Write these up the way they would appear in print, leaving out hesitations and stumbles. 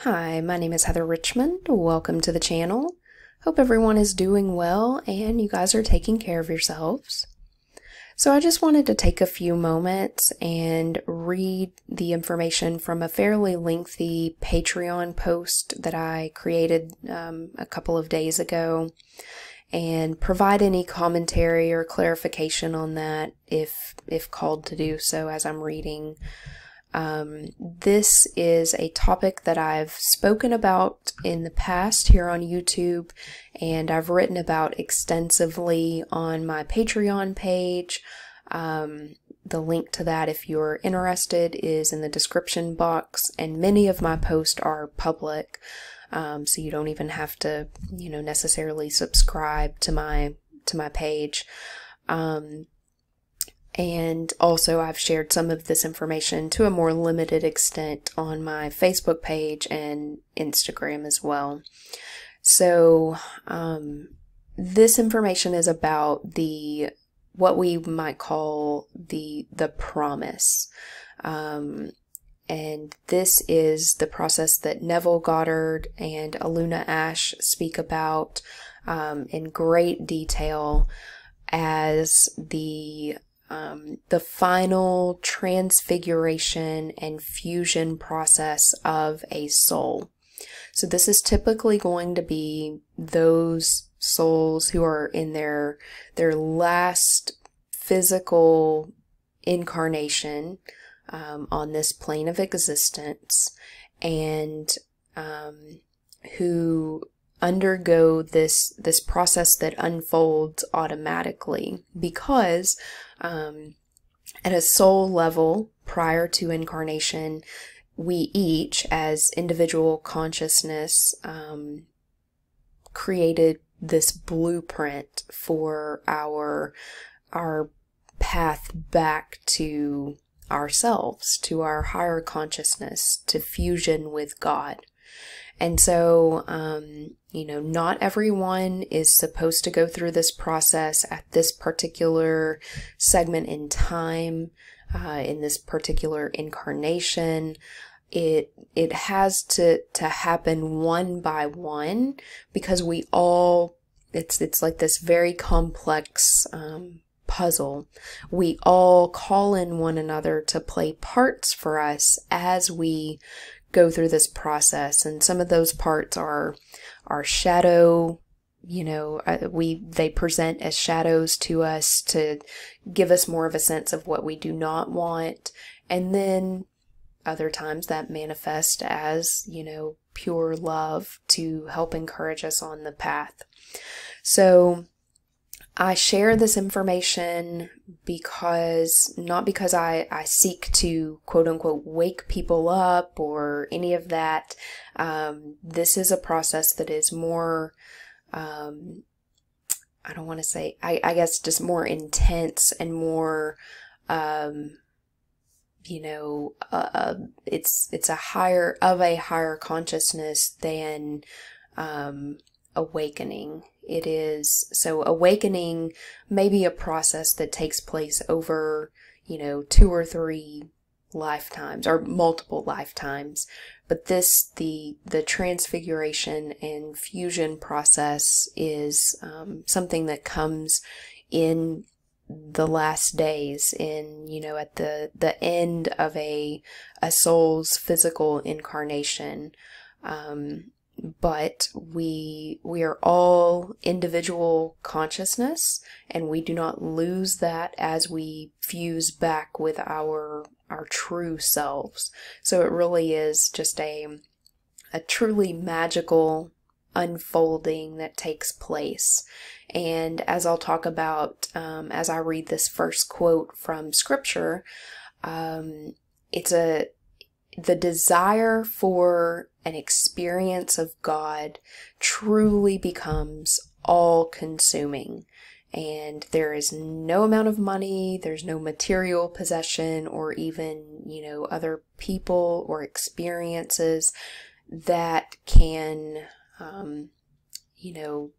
Hi, my name is Heather Richmond. Welcome to the channel. Hope everyone is doing well and you guys are taking care of yourselves. So I just wanted to take a few moments and read the information from a fairly lengthy Patreon post that I created a couple of days ago and provide any commentary or clarification on that if called to do so as I'm reading. This is a topic that I've spoken about in the past here on YouTube, and I've written about extensively on my Patreon page. The link to that, if you're interested, is in the description box, and many of my posts are public, so you don't even have to, you know, necessarily subscribe to my page. And also I've shared some of this information to a more limited extent on my Facebook page and Instagram as well. So this information is about what we might call the promise. And this is the process that Neville Goddard and Aluna Ash speak about in great detail as the final transfiguration and fusion process of a soul. So this is typically going to be those souls who are in their last physical incarnation on this plane of existence, and who undergo this process that unfolds automatically, because at a soul level prior to incarnation, we each as individual consciousness created this blueprint for our path back to ourselves, to our higher consciousness, to fusion with God. And so, you know, not everyone is supposed to go through this process at this particular segment in time, in this particular incarnation. It has to happen one by one, because we all, it's like this very complex, puzzle. We all call in one another to play parts for us as we go through this process, and some of those parts are our shadow. You know, they present as shadows to us to give us more of a sense of what we do not want, and then other times that manifest as, you know, pure love to help encourage us on the path. So I share this information not because I seek to quote unquote wake people up or any of that. This is a process that is more, I don't want to say, I guess just more intense and more, you know, it's of a higher consciousness than, awakening. It is, so awakening may be a process that takes place over, you know, 2 or 3 lifetimes or multiple lifetimes, but this, the transfiguration and fusion process is something that comes in the last days, in, you know, at the end of a soul's physical incarnation. But we are all individual consciousness, and we do not lose that as we fuse back with our true selves. So it really is just a truly magical unfolding that takes place. And as I'll talk about as I read this first quote from scripture, the desire for an experience of God truly becomes all-consuming, and there is no amount of money, there's no material possession, or even, you know, other people or experiences that can, you know,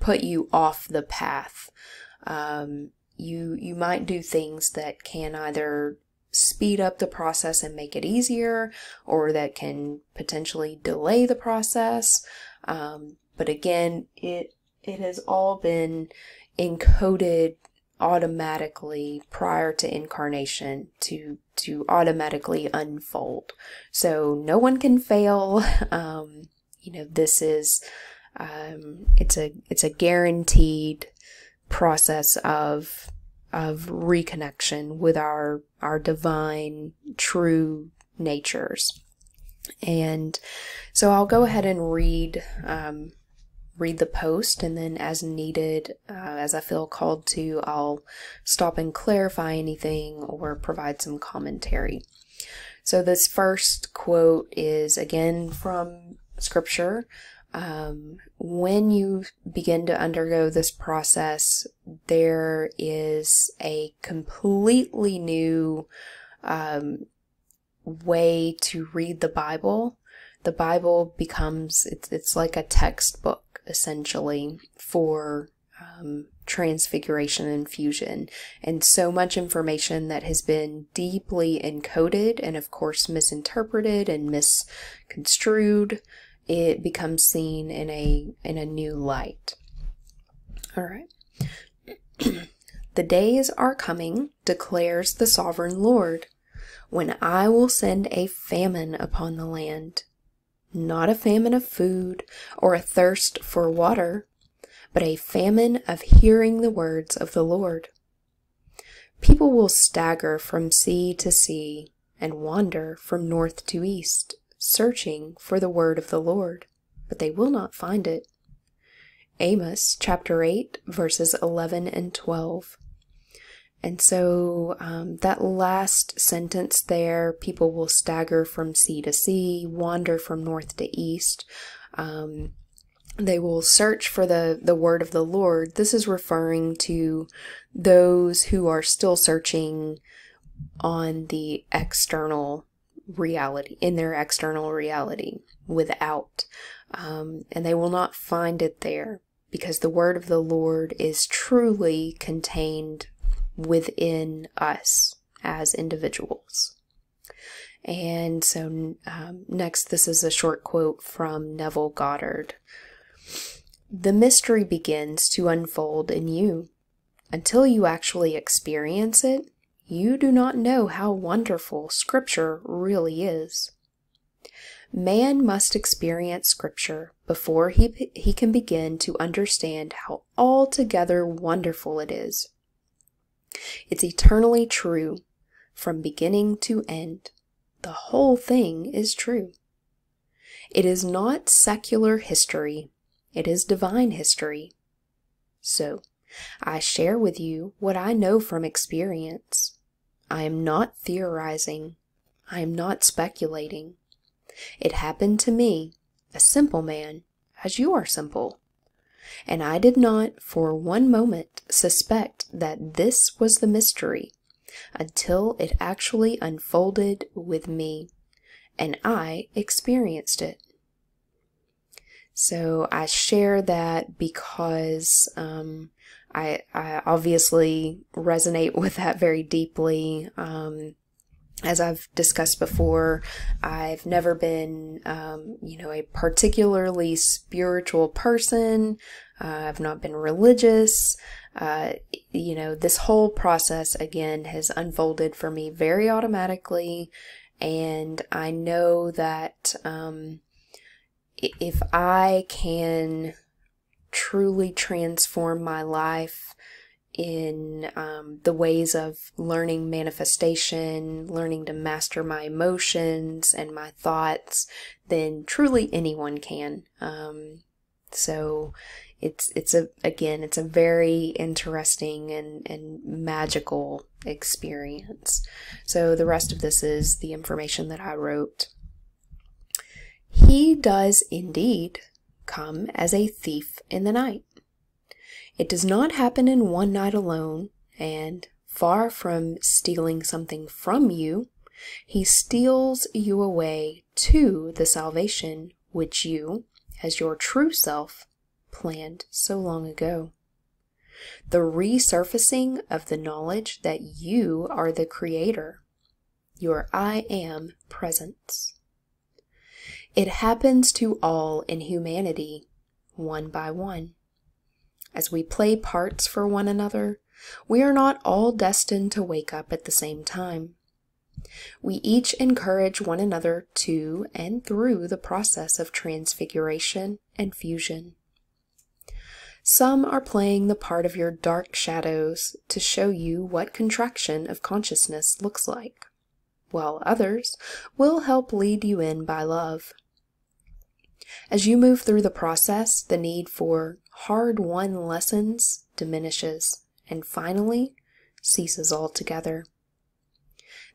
put you off the path. You might do things that can either speed up the process and make it easier, or that can potentially delay the process. But again, it has all been encoded automatically prior to incarnation to automatically unfold. So no one can fail. You know, this is it's a guaranteed process of reconnection with our divine true natures. And so I'll go ahead and read read the post, and then as needed, as I feel called to, I'll stop and clarify anything or provide some commentary. So this first quote is again from scripture. When you begin to undergo this process, there is a completely new way to read the Bible. The Bible becomes, it's like a textbook, essentially, for transfiguration and fusion, and so much information that has been deeply encoded and of course misinterpreted and misconstrued, it becomes seen in a new light. All right. The days are coming, declares the sovereign Lord, when I will send a famine upon the land. Not a famine of food or a thirst for water, but a famine of hearing the words of the Lord. People will stagger from sea to sea and wander from north to east, searching for the word of the Lord, but they will not find it. Amos chapter 8, verses 11 and 12. And so that last sentence there, people will stagger from sea to sea, wander from north to east. They will search for the word of the Lord. This is referring to those who are still searching on the external reality, in their external reality, without. And they will not find it there, because the word of the Lord is truly contained within us as individuals. And so next, this is a short quote from Neville Goddard. The mystery begins to unfold in you. Until you actually experience it, you do not know how wonderful Scripture really is. Man must experience Scripture before he can begin to understand how altogether wonderful it is. It's eternally true from beginning to end. The whole thing is true. It is not secular history, it is divine history. So, I share with you what I know from experience. I am not theorizing. I am not speculating. It happened to me, a simple man, as you are simple. And I did not for one moment suspect that this was the mystery until it actually unfolded with me, and I experienced it. So I share that because I obviously resonate with that very deeply. As I've discussed before, I've never been, you know, a particularly spiritual person. I've not been religious. You know, this whole process, again, has unfolded for me very automatically. And I know that if I can truly transform my life in the ways of learning manifestation, learning to master my emotions and my thoughts, then truly anyone can. So it's a very interesting and magical experience. So the rest of this is the information that I wrote. He does indeed come as a thief in the night. It does not happen in one night alone, and far from stealing something from you, he steals you away to the salvation which you, as your true self, planned so long ago. The resurfacing of the knowledge that you are the creator, your I am presence. It happens to all in humanity, one by one. As we play parts for one another, we are not all destined to wake up at the same time. We each encourage one another to and through the process of transfiguration and fusion. Some are playing the part of your dark shadows to show you what contraction of consciousness looks like, while others will help lead you in by love. As you move through the process, the need for hard-won lessons diminishes and finally ceases altogether.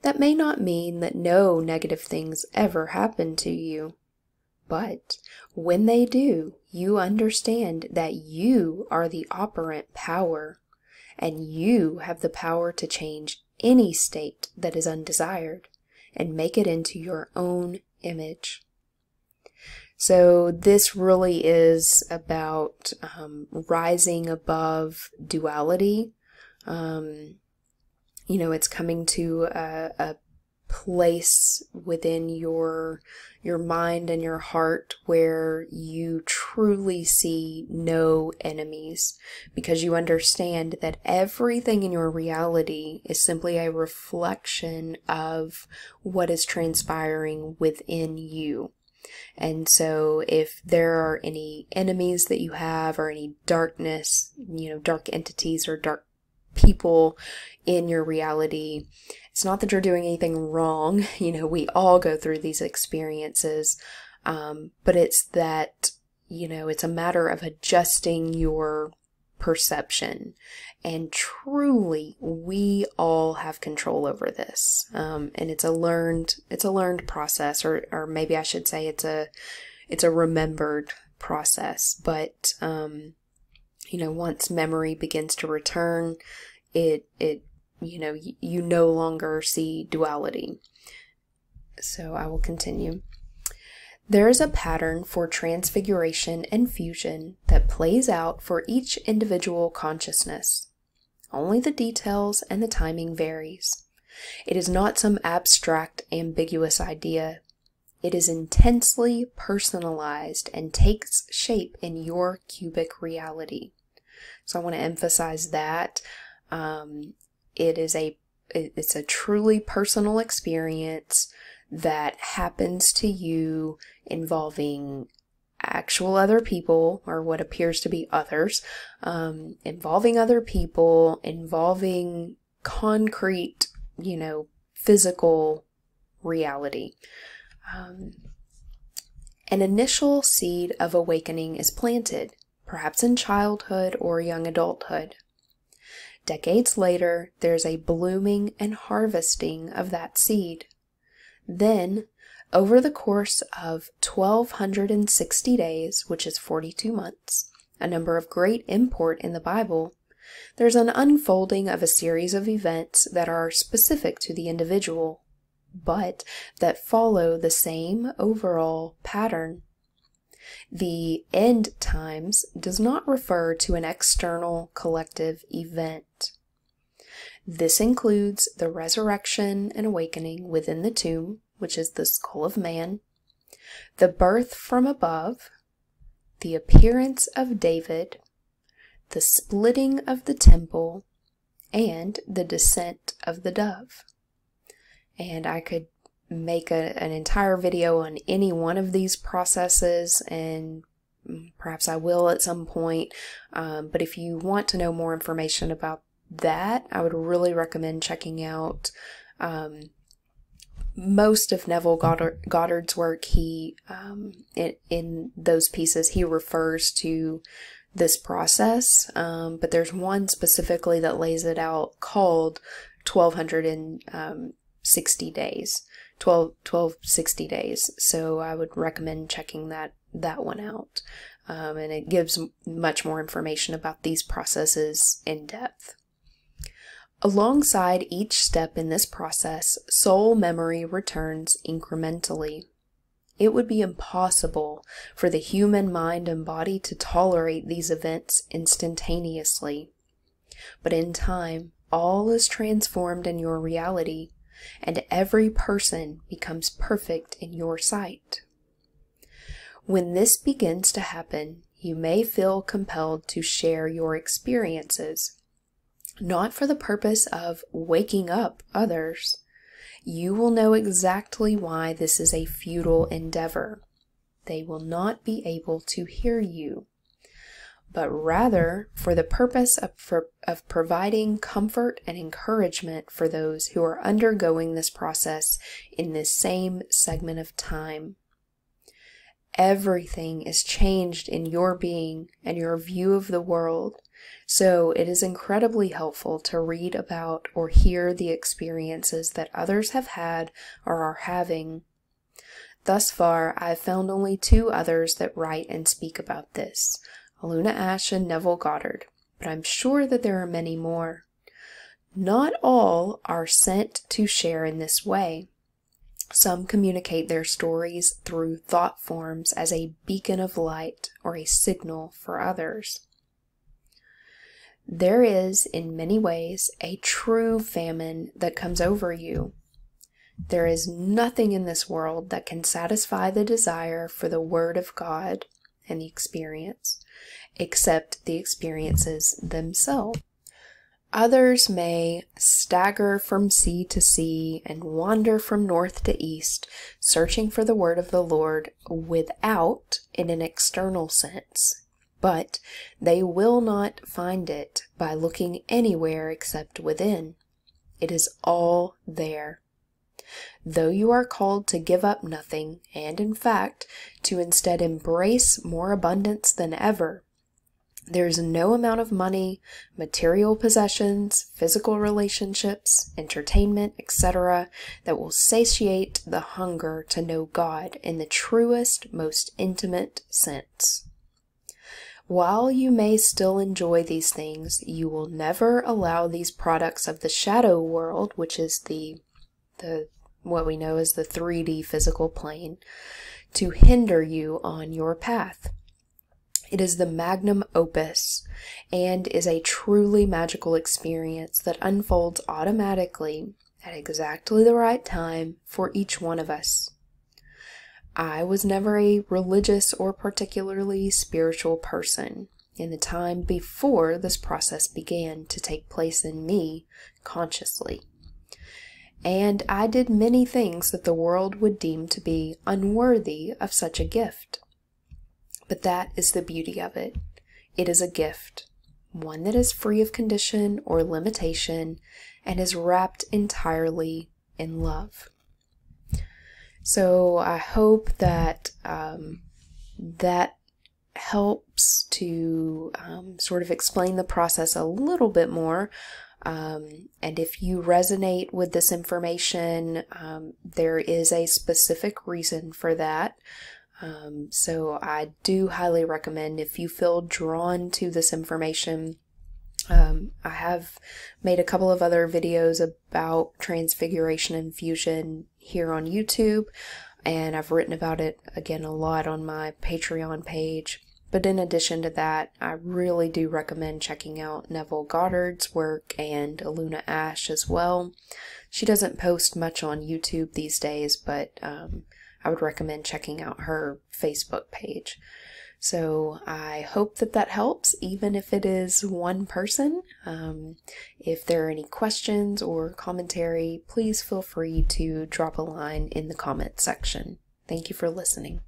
That may not mean that no negative things ever happen to you, but when they do, you understand that you are the operant power, and you have the power to change any state that is undesired and make it into your own image. So this really is about rising above duality. You know, it's coming to a place within your mind and your heart where you truly see no enemies, because you understand that everything in your reality is simply a reflection of what is transpiring within you. And so if there are any enemies that you have, or any darkness, you know, dark entities or dark people in your reality, it's not that you're doing anything wrong. You know, we all go through these experiences, but it's that, you know, it's a matter of adjusting your perception, and truly we all have control over this, and it's a learned process, or maybe I should say it's a remembered process. But you know, once memory begins to return, you no longer see duality. So I will continue. There is a pattern for transfiguration and fusion that plays out for each individual consciousness. Only the details and the timing varies. It is not some abstract, ambiguous idea. It is intensely personalized and takes shape in your cubic reality. So I want to emphasize that it's a truly personal experience that happens to you, involving actual other people, or what appears to be others, involving other people, involving concrete, you know, physical reality. An initial seed of awakening is planted, perhaps in childhood or young adulthood. Decades later, there's a blooming and harvesting of that seed. Then, over the course of 1260 days, which is 42 months, a number of great import in the Bible, there's an unfolding of a series of events that are specific to the individual, but that follow the same overall pattern. The end times does not refer to an external collective event. This includes the resurrection and awakening within the tomb, which is the skull of man, the birth from above, the appearance of David, the splitting of the temple, and the descent of the dove. And I could make an entire video on any one of these processes, and perhaps I will at some point. But if you want to know more information about that, I would really recommend checking out most of Neville Goddard's work. He, in those pieces, he refers to this process, but there's one specifically that lays it out called 1260 days. So I would recommend checking that one out, and it gives much more information about these processes in depth. Alongside each step in this process, soul memory returns incrementally. It would be impossible for the human mind and body to tolerate these events instantaneously, but in time all is transformed in your reality, and every person becomes perfect in your sight. When this begins to happen, you may feel compelled to share your experiences, not for the purpose of waking up others. You will know exactly why this is a futile endeavor. They will not be able to hear you, but rather for the purpose of providing comfort and encouragement for those who are undergoing this process in this same segment of time. Everything is changed in your being and your view of the world, so it is incredibly helpful to read about or hear the experiences that others have had or are having. Thus far, I've found only two others that write and speak about this, Aluna Ash and Neville Goddard, but I'm sure that there are many more. Not all are sent to share in this way. Some communicate their stories through thought forms as a beacon of light or a signal for others. There is, in many ways, a true famine that comes over you. There is nothing in this world that can satisfy the desire for the Word of God and the experience, except the experiences themselves. Others may stagger from sea to sea and wander from north to east, searching for the word of the Lord without in an external sense, but they will not find it by looking anywhere except within. It is all there. Though you are called to give up nothing, and in fact, to instead embrace more abundance than ever, there is no amount of money, material possessions, physical relationships, entertainment, etc., that will satiate the hunger to know God in the truest, most intimate sense. While you may still enjoy these things, you will never allow these products of the shadow world, which is what we know as the 3D physical plane, to hinder you on your path. It is the magnum opus and is a truly magical experience that unfolds automatically at exactly the right time for each one of us. I was never a religious or particularly spiritual person in the time before this process began to take place in me consciously. And I did many things that the world would deem to be unworthy of such a gift. But that is the beauty of it. It is a gift, one that is free of condition or limitation, and is wrapped entirely in love. So I hope that that helps to sort of explain the process a little bit more. And if you resonate with this information, there is a specific reason for that. So I do highly recommend, if you feel drawn to this information, I have made a couple of other videos about Transfiguration and Fusion here on YouTube, and I've written about it again a lot on my Patreon page. But in addition to that, I really do recommend checking out Neville Goddard's work and Aluna Ash as well. She doesn't post much on YouTube these days, but I would recommend checking out her Facebook page. So I hope that that helps, even if it is one person. If there are any questions or commentary, please feel free to drop a line in the comment section. Thank you for listening.